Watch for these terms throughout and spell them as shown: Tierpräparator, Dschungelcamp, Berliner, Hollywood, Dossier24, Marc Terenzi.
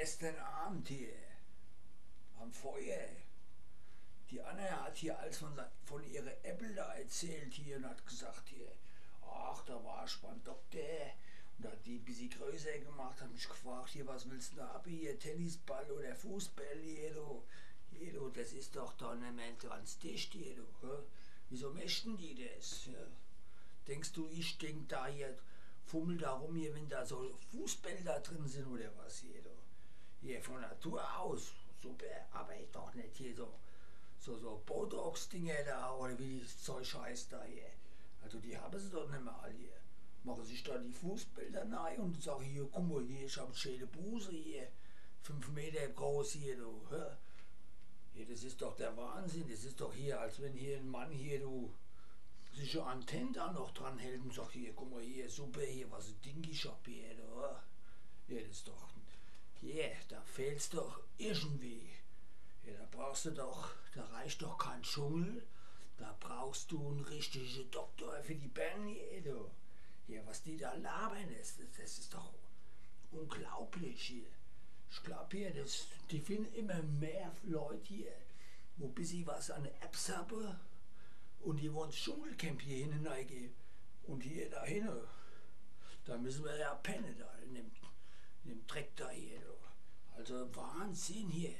gestern Abend hier am Feuer. Die Anna hat hier als von ihrer Äpfel da erzählt hier und hat gesagt hier, ach, da war ich beim Doktor und hat die ein bisschen größer gemacht, hat mich gefragt hier, was willst du da ab hier, Tennisball oder Fußball hier, du? Hier, du, das ist doch Tournament ans Tisch hier, du. Hä? Wieso möchten die das? Ja. Denkst du, ich denk da hier, fummel da rum hier, wenn da so Fußbälle drin sind oder was hier, du? Hier von Natur aus, super, aber doch nicht hier so Botox-Dinger da oder wie das Zeug heißt da hier. Also die haben sie doch nicht mehr alle hier. Machen sich da die Fußbilder rein und sagen hier, guck mal hier, ich habe eine schöne Buse hier, 5 Meter groß hier, du. Hä? Hier, das ist doch der Wahnsinn, das ist doch hier, als wenn hier ein Mann hier, du, sich eine Antenne da noch dran hält und sagt, hier, guck mal hier, super hier, was ein Ding ich hab hier, du. Hier, das ist doch, hier, da fehlt's doch irgendwie. Ja, da brauchst du doch, da reicht doch kein Dschungel, da brauchst du einen richtigen Doktor für die Bären hier, du. Hier, was die da labern, das ist doch unglaublich hier. Ich glaube hier, die finden immer mehr Leute hier, wo bis ich was an der Apps habe und die wollen ins Dschungelcamp hier hineingehen und hier dahin, da müssen wir ja pennen da, in dem Dreck da hier, du. Also Wahnsinn hier.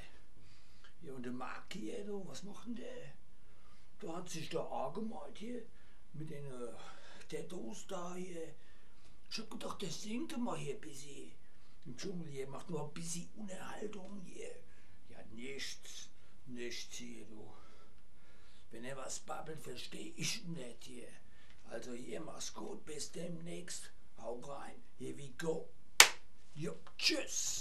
Ja, und der Marc hier, du, was macht denn der? Da hat sich da angemalt hier, mit den Tattoos da hier. Ich hab gedacht, das singt mal hier ein bisschen. Im Dschungel hier macht nur ein bisschen Unterhaltung hier. Ja, nichts hier, du. Wenn er was babbelt, verstehe ich nicht hier. Also hier, mach's gut, bis demnächst. Hau rein, here we go. Jo, tschüss.